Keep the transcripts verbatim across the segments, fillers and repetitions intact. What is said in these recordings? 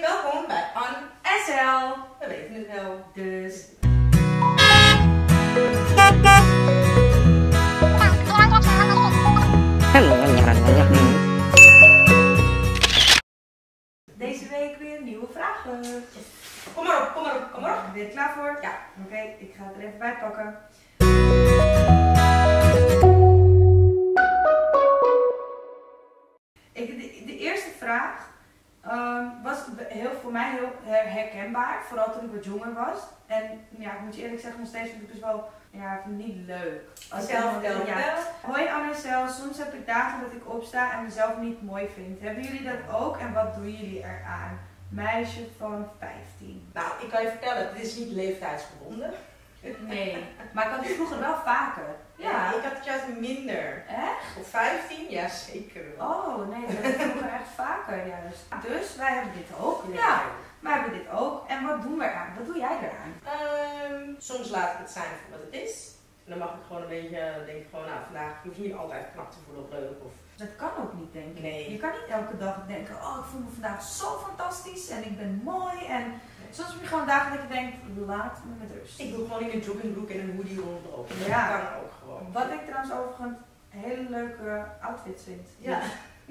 jullie welkom bij An en Sel. We weten het wel, dus. Deze week weer nieuwe vragen. Kom maar op, kom maar op, kom maar op. Ben je er klaar voor? Ja, oké, okay, ik ga het er even bij pakken. Vraag uh, was heel, voor mij heel herkenbaar, vooral toen ik wat jonger was. En ja, ik moet je eerlijk zeggen, nog steeds vind ik het dus wel, ja, ik vind het niet leuk. Als ik zelf vertel, ja. Hoi An en Sel, soms heb ik dagen dat ik opsta en mezelf niet mooi vind. Hebben jullie dat ook en wat doen jullie eraan? Meisje van vijftien. Nou, ik kan je vertellen, het is niet leeftijdsgebonden. Nee, maar ik had het vroeger wel vaker. Ja, ja, ik had het juist minder. Echt? Op vijftien? Ja, zeker wel. Oh, nee, dat had ik vroeger echt vaker juist. Dus wij hebben dit ook. Ja, ja, wij hebben dit ook. En wat doen we eraan? Wat doe jij eraan? Um, soms laat ik het zijn voor wat het is. En dan mag ik gewoon een beetje, dan denk ik gewoon, nou vandaag hoef je niet altijd knap te voelen of leuk. Of... Dat kan ook niet, denk ik. Nee. Je kan niet elke dag denken, oh ik voel me vandaag zo fantastisch en ik ben mooi. En soms heb je gewoon dagen dat je denkt, laat me met rust. Ik doe gewoon in een joggingbroek en een hoodie rondlopen. Ja. Dat kan ook gewoon. Wat ik trouwens overigens hele leuke outfits vind. Ja. Ja.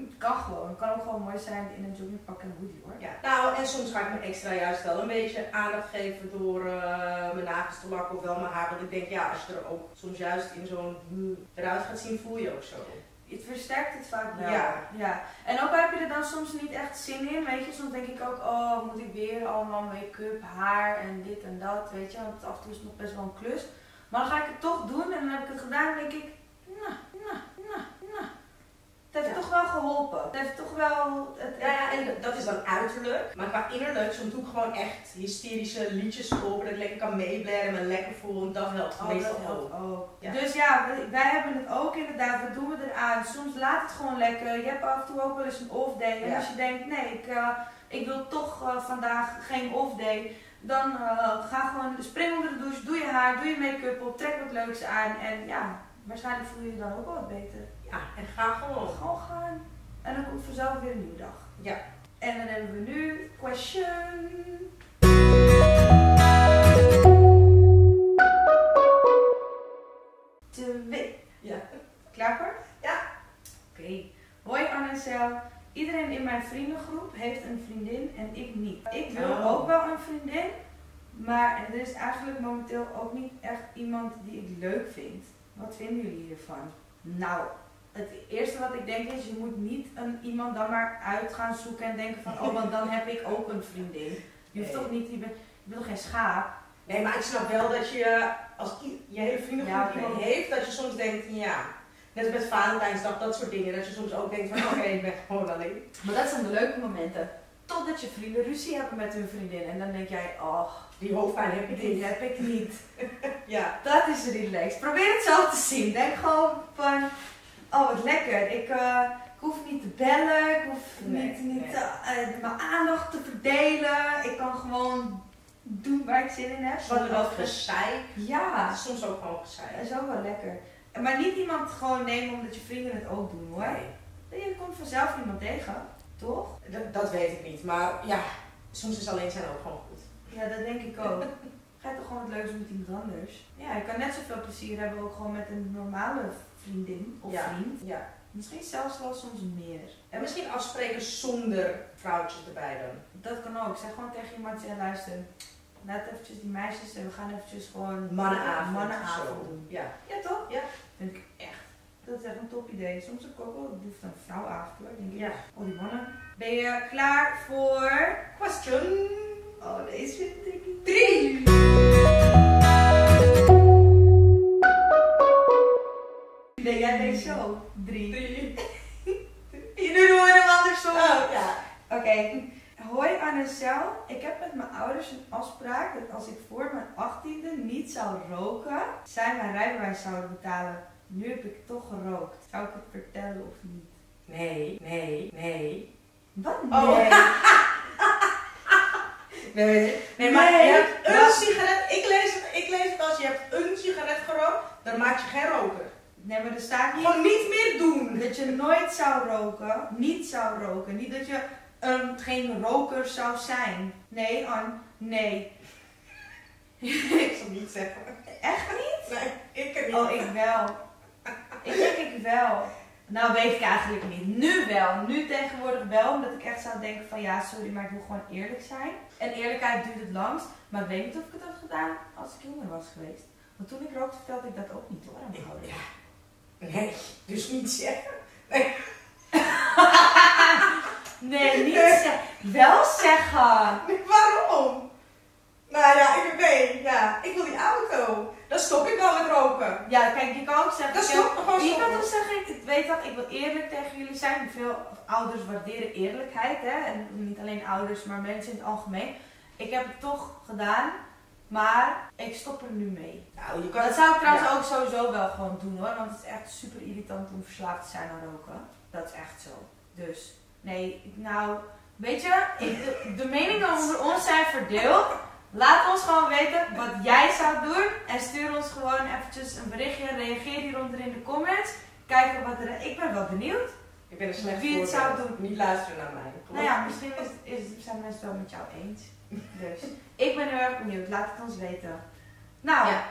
Het kan gewoon. Het kan ook gewoon mooi zijn in een joggingpak en hoodie hoor. Ja. Nou, en soms ga ik me extra juist wel een beetje aandacht geven door uh, mijn nagels te lakken of wel mijn haar. Want ik denk, ja, als je er ook soms juist in zo'n eruit gaat zien, voel je ook zo. Het versterkt het vaak wel. Ja. Ja. En ook heb je er dan soms niet echt zin in, weet je. Soms denk ik ook, oh, moet ik weer allemaal make-up, haar en dit en dat, weet je. Want af en toe is het nog best wel een klus. Maar dan ga ik het toch doen en dan heb ik het gedaan en denk ik, nou, nou, nou, nou. Het heeft ja. toch wel geholpen. Het heeft toch wel... Het, ja, ja, en dat is dan uiterlijk. Maar qua innerlijk, soms doe ik gewoon echt hysterische liedjes op. Dat ik lekker kan meeblaren en me lekker voel. En dat helpt oh, meestal dat helpt ook. ook. Ja. Dus ja, wij hebben het ook inderdaad. Wat doen we eraan? Soms laat het gewoon lekker. Je hebt af en toe ook wel eens een off day. En ja. als je denkt, nee, ik, uh, ik wil toch uh, vandaag geen off day. Dan uh, ga gewoon spring onder de douche. Doe je haar, doe je make-up op. Trek wat leuks aan. En ja, waarschijnlijk voel je je dan ook wel wat beter. Ja, en ga gewoon. Gewoon gaan. En dan komt vanzelf weer een nieuwe dag. Ja. En dan hebben we nu question. Twee. Ja. Klaar voor? Ja. Oké. Okay. Hoi An en Sel. Iedereen in mijn vriendengroep heeft een vriendin en ik niet. Ik wil oh. ook wel een vriendin, maar er is eigenlijk momenteel ook niet echt iemand die ik leuk vind. Wat vinden jullie hiervan? Nou, het eerste wat ik denk is, je moet niet een, iemand dan maar uit gaan zoeken en denken van, oh, want dan heb ik ook een vriendin. Je hoeft nee. toch niet, je bent toch geen schaap? Nee, maar ik snap wel dat je, als je hele vriendengroep ja, iemand heeft, dat je soms denkt, ja, net als met Valentijnsdag, dat soort dingen, dat je soms ook denkt van, oké, okay, ik ben gewoon alleen. Maar dat zijn de leuke momenten. Totdat je vrienden ruzie hebben met hun vriendin en dan denk jij, oh, die hoofdpijn heb ik niet. heb ik niet. Ja, dat is relaxed. Probeer het zo te zien. Denk gewoon van, oh wat lekker, ik, uh, ik hoef niet te bellen, ik hoef nee, niet, niet nee. Te, uh, mijn aandacht te verdelen. Ik kan gewoon doen waar ik zin in heb. Wat er ook gezeik. Ja. Soms ook gewoon gezeik. Dat is ook wel lekker. Maar niet iemand gewoon nemen omdat je vrienden het ook doen hoor. Nee. Je komt vanzelf iemand tegen. Toch? Dat, dat weet ik niet, maar ja, soms is alleen zijn ook gewoon goed. Ja, dat denk ik ook. Ga je toch gewoon het leukste met iemand anders? Ja, je kan net zoveel plezier hebben ook gewoon met een normale vriendin of ja. vriend. Ja. Misschien zelfs wel soms meer. En misschien afspreken zonder vrouwtjes erbij dan. Dat kan ook. Zeg gewoon tegen iemand, zeg luister, laat eventjes die meisjes en we gaan eventjes gewoon mannenavond, mannenavond doen. Ja. Ja toch? Ja. Vind ik echt. Dat is echt een top idee. Soms heb ik ook wel behoefte aan vrouwenavond hoor, denk ik. Ja. Al die mannen. Ben je klaar voor question? Oh, deze vind ik niet. Drie! Nee, jij deed zo. Drie. Drie. Nu doen we hem andersom. Oh, ja. Oké. Okay. Hoi An en Sel, ik heb met mijn ouders een afspraak dat als ik voor mijn achttiende niet zou roken, zij mijn rijbewijs zouden betalen. Nu heb ik toch gerookt. Zou ik het vertellen of niet? Nee, nee, nee. Wat? Nee. Oh. nee, nee, nee, maar nee. Je hebt een wat? sigaret. Ik lees, het, ik lees het als je hebt een sigaret gerookt, dan maak je geen roker. Nee, maar er staat niet. Gewoon niet meer doen. Dat je nooit zou roken. Niet zou roken. Niet dat je um, geen roker zou zijn. Nee, An, nee. Ik zal niet zeggen. Echt niet? Nee, ik niet. Oh, ik wel. Ik denk ik wel. Nou weet ik eigenlijk niet. Nu wel. Nu tegenwoordig wel. Omdat ik echt zou denken van ja, sorry, maar ik wil gewoon eerlijk zijn. En eerlijkheid duurt het langst. Maar ik weet niet of ik het had gedaan als ik jonger was geweest. Want toen ik rookte vertelde ik dat ook niet hoor aan mijn ouders. Nee, dus niet zeggen. Nee. Nee, niet nee. zeggen. Wel zeggen. Nee, waarom? Nou ja, ik weet. Ja, ik wil die auto. Dan stop ik wel met roken. Ja, kijk, je kan ook zeggen. Dat stop ik gewoon. Je kan ook zeggen, ik weet dat, ik wil eerlijk tegen jullie zijn. Veel ouders waarderen eerlijkheid, hè. En niet alleen ouders, maar mensen in het algemeen. Ik heb het toch gedaan, maar ik stop er nu mee. Nou, je kan... Dat zou ik trouwens ja. ook sowieso wel gewoon doen hoor. Want het is echt super irritant om verslaafd te zijn aan roken. Dat is echt zo. Dus, nee, nou, weet je, ik, de, de meningen onder ons zijn verdeeld. Laat ons gewoon weten wat jij zou doen en stuur ons gewoon eventjes een berichtje, reageer hieronder in de comments. Kijken wat er... Ik ben wel benieuwd. Ik ben er slecht wie het zou doen. Niet luisteren naar mij. Nou ja, misschien is, is, zijn mensen het wel met jou eens. Dus ik ben heel erg benieuwd. Laat het ons weten. Nou, ja.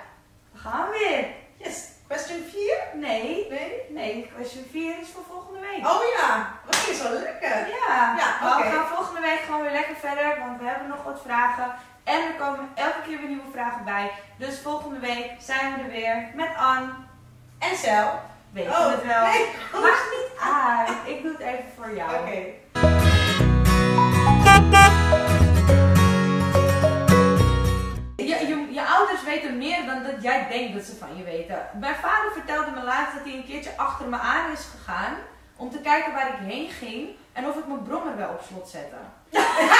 we gaan weer. Yes. Question vier? Nee. Nee? Nee, question vier is voor volgende week. Oh ja, dat is wel lekker. Ja, ja maar okay. we gaan volgende week gewoon weer lekker verder, want we hebben nog wat vragen. En er komen elke keer weer nieuwe vragen bij. Dus volgende week zijn we er weer met An en Sel. Weet je oh, het wel? Nee. Maakt niet uit. Ik doe het even voor jou. Oké. Je, je, je ouders weten meer dan dat jij denkt dat ze van je weten. Mijn vader vertelde me laatst dat hij een keertje achter me aan is gegaan. Om te kijken waar ik heen ging. En of ik mijn brommer wel op slot zette.